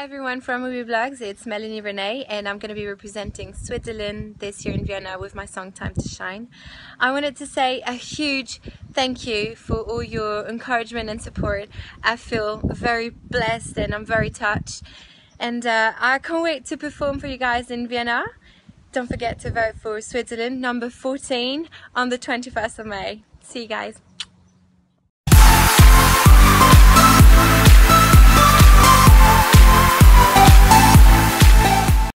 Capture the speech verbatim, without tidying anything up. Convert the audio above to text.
Hi everyone from wiwibloggs, it's Mélanie René and I'm going to be representing Switzerland this year in Vienna with my song Time to Shine. I wanted to say a huge thank you for all your encouragement and support. I feel very blessed and I'm very touched and uh, I can't wait to perform for you guys in Vienna. Don't forget to vote for Switzerland number fourteen on the twenty-first of May. See you guys.